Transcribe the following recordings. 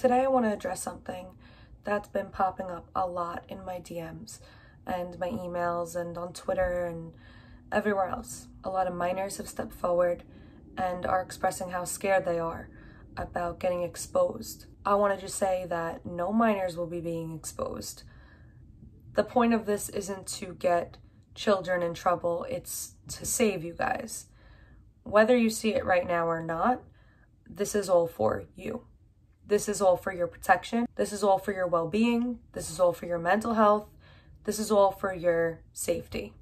Today I want to address something that's been popping up a lot in my DMs and my emails and on Twitter and everywhere else. A lot of minors have stepped forward and are expressing how scared they are about getting exposed. I want to just say that no minors will be being exposed. The point of this isn't to get children in trouble, it's to save you guys. Whether you see it right now or not, this is all for you. This is all for your protection. This is all for your well-being. This is all for your mental health. This is all for your safety.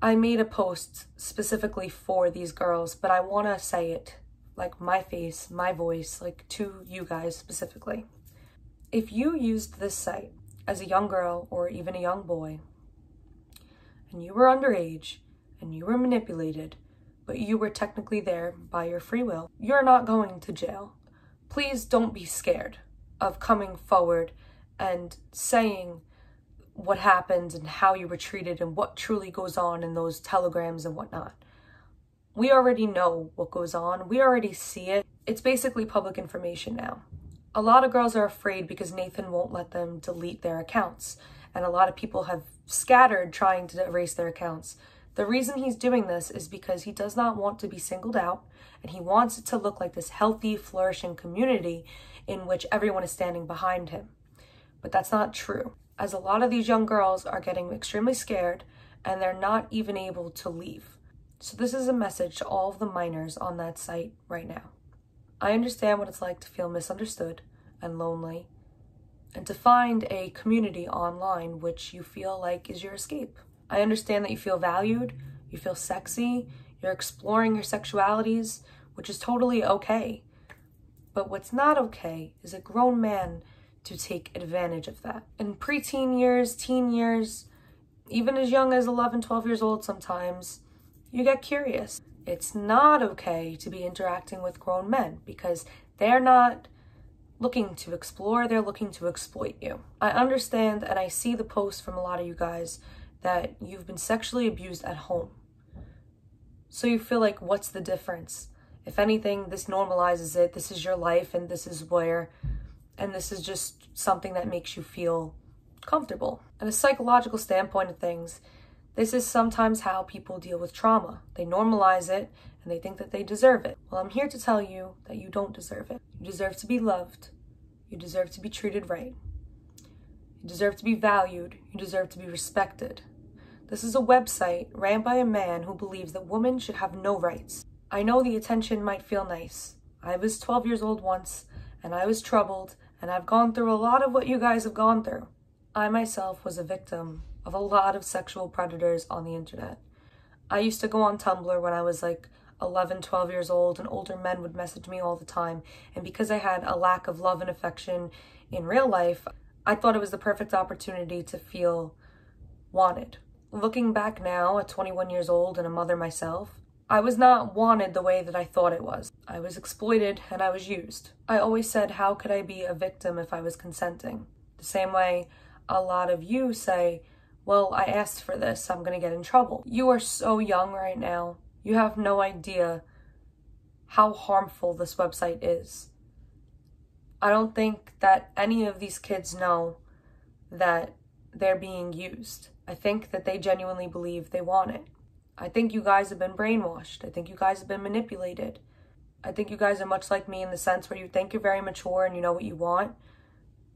I made a post specifically for these girls, but I want to say it, like my face, my voice, like to you guys specifically. If you used this site as a young girl or even a young boy, and you were underage, and you were manipulated, but you were technically there by your free will, you're not going to jail. Please don't be scared of coming forward and saying what happened and how you were treated and what truly goes on in those telegrams and whatnot. We already know what goes on. We already see it. It's basically public information now. A lot of girls are afraid because Nathan won't let them delete their accounts, and a lot of people have scattered trying to erase their accounts. The reason he's doing this is because he does not want to be singled out, and he wants it to look like this healthy, flourishing community in which everyone is standing behind him. But that's not true, as a lot of these young girls are getting extremely scared and they're not even able to leave. So this is a message to all of the minors on that site right now. I understand what it's like to feel misunderstood and lonely and to find a community online which you feel like is your escape. I understand that you feel valued, you feel sexy, you're exploring your sexualities, which is totally okay. But what's not okay is a grown man to take advantage of that. In preteen years, teen years, even as young as 11, 12 years old sometimes, you get curious. It's not okay to be interacting with grown men because they're not looking to explore, they're looking to exploit you. I understand and I see the posts from a lot of you guys that you've been sexually abused at home. So you feel like, what's the difference? If anything, this normalizes it. This is your life and this is where, and this is just something that makes you feel comfortable. And a psychological standpoint of things, this is sometimes how people deal with trauma. They normalize it and they think that they deserve it. Well, I'm here to tell you that you don't deserve it. You deserve to be loved. You deserve to be treated right. You deserve to be valued. You deserve to be respected. This is a website ran by a man who believes that women should have no rights. I know the attention might feel nice. I was 12 years old once, and I was troubled, and I've gone through a lot of what you guys have gone through. I myself was a victim of a lot of sexual predators on the internet. I used to go on Tumblr when I was like 11, 12 years old, and older men would message me all the time. And because I had a lack of love and affection in real life, I thought it was the perfect opportunity to feel wanted. Looking back now at 21 years old and a mother myself, I was not wanted the way that I thought it was. I was exploited and I was used. I always said, how could I be a victim if I was consenting? The same way a lot of you say, well, I asked for this, so I'm gonna get in trouble. You are so young right now. You have no idea how harmful this website is. I don't think that any of these kids know that they're being used. I think that they genuinely believe they want it. I think you guys have been brainwashed. I think you guys have been manipulated. I think you guys are much like me in the sense where you think you're very mature and you know what you want,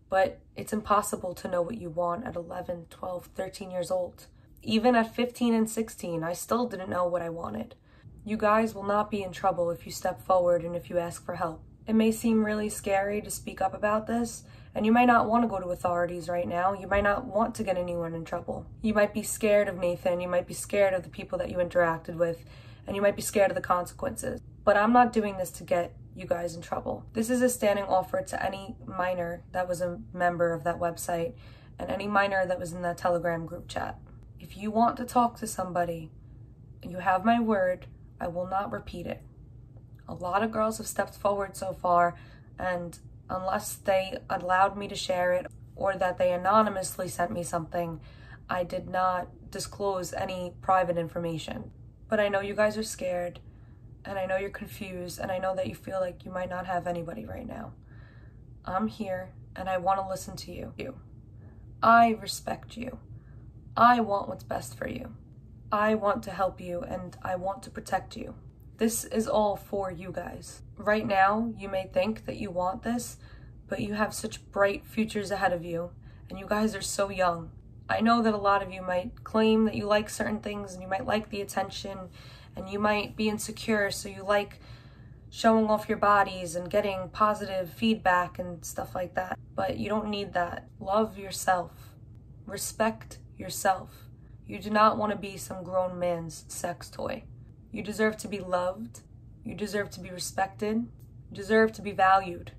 but it's impossible to know what you want at 11, 12, 13 years old. Even at 15 and 16, I still didn't know what I wanted. You guys will not be in trouble if you step forward and if you ask for help. It may seem really scary to speak up about this, and you might not want to go to authorities right now. You might not want to get anyone in trouble. You might be scared of Nathan. You might be scared of the people that you interacted with, and you might be scared of the consequences. But I'm not doing this to get you guys in trouble. This is a standing offer to any minor that was a member of that website and any minor that was in that Telegram group chat. If you want to talk to somebody, you have my word, I will not repeat it. A lot of girls have stepped forward so far, and unless they allowed me to share it or that they anonymously sent me something, I did not disclose any private information. But I know you guys are scared, and I know you're confused, and I know that you feel like you might not have anybody right now. I'm here and I want to listen to you. I respect you. I want what's best for you. I want to help you and I want to protect you. This is all for you guys. Right now, you may think that you want this, but you have such bright futures ahead of you, and you guys are so young. I know that a lot of you might claim that you like certain things, and you might like the attention, and you might be insecure, so you like showing off your bodies and getting positive feedback and stuff like that, but you don't need that. Love yourself. Respect yourself. You do not want to be some grown man's sex toy. You deserve to be loved. You deserve to be respected. You deserve to be valued.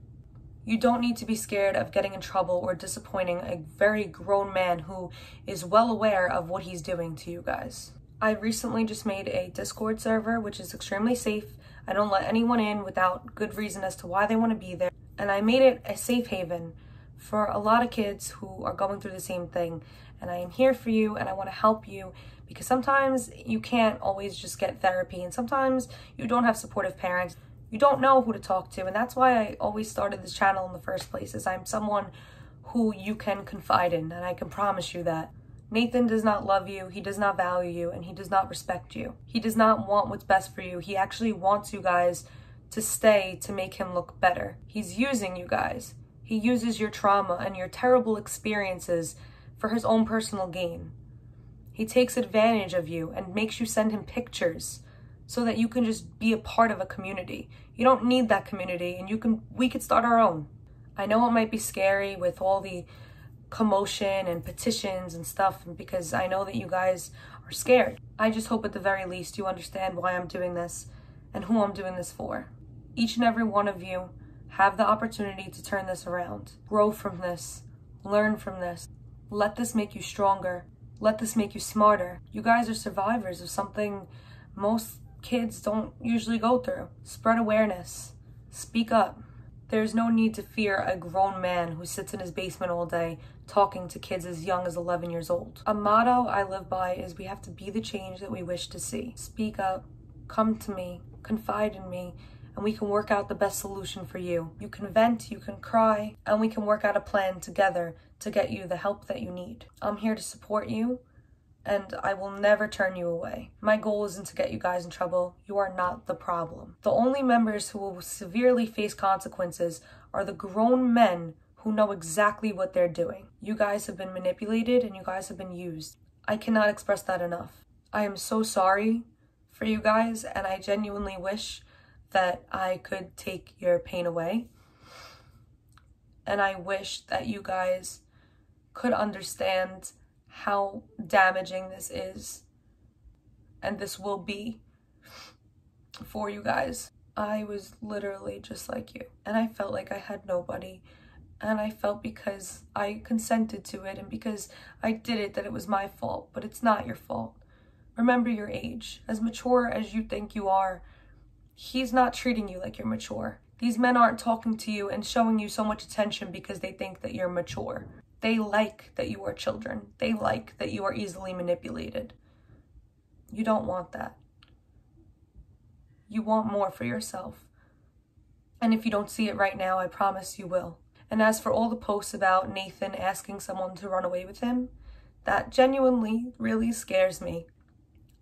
You don't need to be scared of getting in trouble or disappointing a very grown man who is well aware of what he's doing to you guys. I recently just made a Discord server, which is extremely safe. I don't let anyone in without good reason as to why they want to be there. And I made it a safe haven for a lot of kids who are going through the same thing. And I am here for you and I want to help you, because sometimes you can't always just get therapy, and sometimes you don't have supportive parents. You don't know who to talk to, and that's why I always started this channel in the first place, is I'm someone who you can confide in, and I can promise you that. Nathan does not love you, he does not value you, and he does not respect you. He does not want what's best for you. He actually wants you guys to stay to make him look better. He's using you guys. He uses your trauma and your terrible experiences for his own personal gain. He takes advantage of you and makes you send him pictures so that you can just be a part of a community. You don't need that community, and we could start our own. I know it might be scary with all the commotion and petitions and stuff, because I know that you guys are scared. I just hope at the very least you understand why I'm doing this and who I'm doing this for. Each and every one of you have the opportunity to turn this around. Grow from this. Learn from this. Let this make you stronger. Let this make you smarter. You guys are survivors of something most kids don't usually go through. Spread awareness. Speak up. There's no need to fear a grown man who sits in his basement all day talking to kids as young as 11 years old. A motto I live by is we have to be the change that we wish to see. Speak up, come to me, confide in me, and we can work out the best solution for you. You can vent, you can cry, and we can work out a plan together to get you the help that you need. I'm here to support you, and I will never turn you away. My goal isn't to get you guys in trouble. You are not the problem. The only members who will severely face consequences are the grown men who know exactly what they're doing. You guys have been manipulated and you guys have been used. I cannot express that enough. I am so sorry for you guys, and I genuinely wish that I could take your pain away. And I wish that you guys could understand how damaging this is, and this will be for you guys. I was literally just like you, and I felt like I had nobody, and I felt because I consented to it and because I did it that it was my fault, but it's not your fault. Remember your age. As mature as you think you are, he's not treating you like you're mature. These men aren't talking to you and showing you so much attention because they think that you're mature. They like that you are children. They like that you are easily manipulated. You don't want that. You want more for yourself. And if you don't see it right now, I promise you will. And as for all the posts about Nathan asking someone to run away with him, that genuinely really scares me.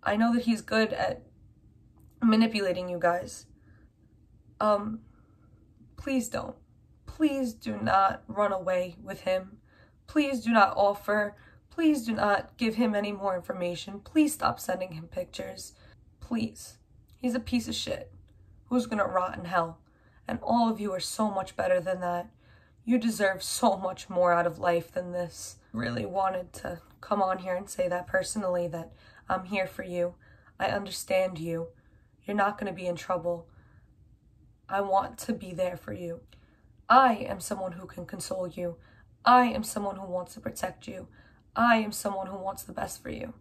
I know that he's good at manipulating you guys. Please don't. Please do not run away with him. Please do not offer. Please do not give him any more information. Please stop sending him pictures. Please. He's a piece of shit who's gonna rot in hell. And all of you are so much better than that. You deserve so much more out of life than this. Really wanted to come on here and say that personally, that I'm here for you. I understand you. You're not gonna be in trouble. I want to be there for you. I am someone who can console you. I am someone who wants to protect you. I am someone who wants the best for you.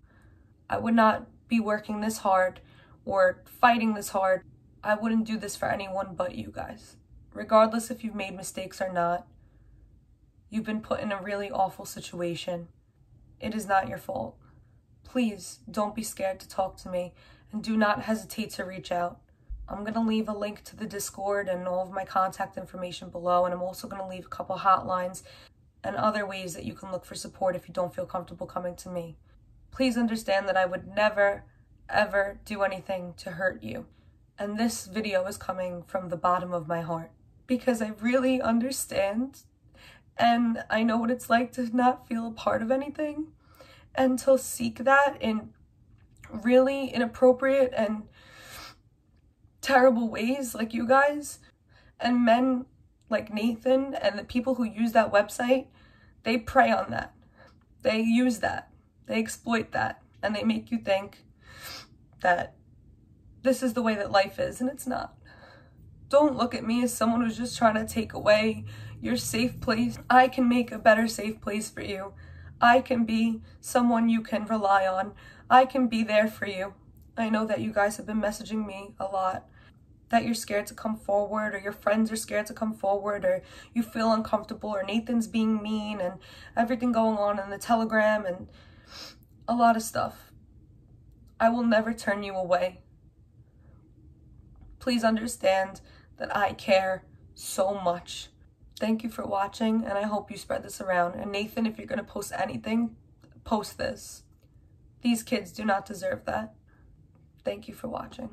I would not be working this hard or fighting this hard. I wouldn't do this for anyone but you guys. Regardless if you've made mistakes or not, you've been put in a really awful situation. It is not your fault. Please don't be scared to talk to me, and do not hesitate to reach out. I'm going to leave a link to the Discord and all of my contact information below, and I'm also going to leave a couple hotlines and other ways that you can look for support if you don't feel comfortable coming to me. Please understand that I would never, ever do anything to hurt you. And this video is coming from the bottom of my heart, because I really understand and I know what it's like to not feel a part of anything and to seek that in really inappropriate and terrible ways like you guys and men like Nathan and the people who use that website. They prey on that, they use that, they exploit that, and they make you think that this is the way that life is, and it's not. Don't look at me as someone who's just trying to take away your safe place. I can make a better safe place for you. I can be someone you can rely on. I can be there for you. I know that you guys have been messaging me a lot, that you're scared to come forward, or your friends are scared to come forward, or you feel uncomfortable, or Nathan's being mean, and everything going on in the Telegram, and a lot of stuff. I will never turn you away. Please understand that I care so much. Thank you for watching, and I hope you spread this around. And Nathan, if you're going to post anything, post this. These kids do not deserve that. Thank you for watching.